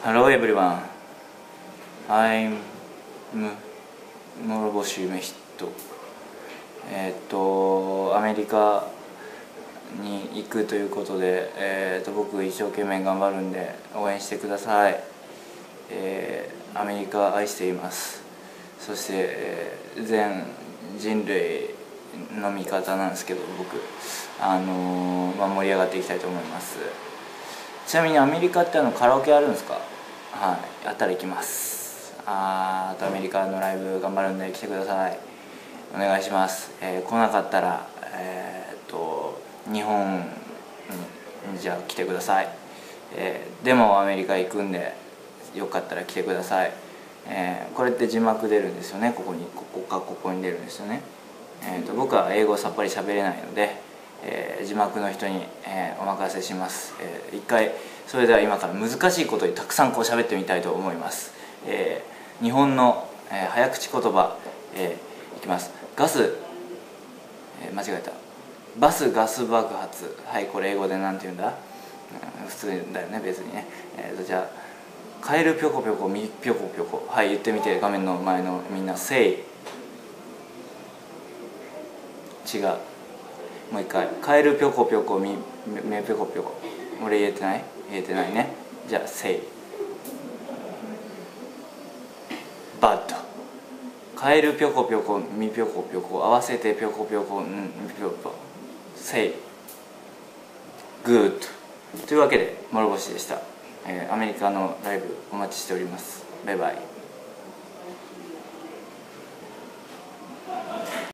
Hello everyone. I'm Moroboshi Umehito. アメリカに行くということで、僕一生懸命頑張るんで応援してください。アメリカ愛しています。そして、全人類の味方なんですけど、僕盛り上がっていきたいと思います。ちなみにアメリカってカラオケあるんですか？はい、あったら行きます。あとアメリカのライブ頑張るんで来てください。お願いします。来なかったら日本にじゃあ来てください。でもアメリカ行くんでよかったら来てください。これって字幕出るんですよね。ここに出るんですよね。僕は英語さっぱり喋れないので、字幕の人に、お任せします。一回それでは今から難しいことにたくさん喋ってみたいと思います。日本の、早口言葉、いきます。ガス、間違えた。バスガス爆発。はい、これ英語でなんて言うんだ？普通だよね、別にね。じゃあカエルピョコピョコミピョコピョコ、はい、言ってみて。画面の前のみんな、せい。違う、もう一回。カエルピョコピョコミメピョコピョコ、俺言えてない？言えてないね。じゃあせい。バッド。カエルピョコピョコミピョコピョコ、合わせてピョコピョコんピョコ、せい。グッド。というわけで諸星でした。アメリカのライブお待ちしております。バイバイ。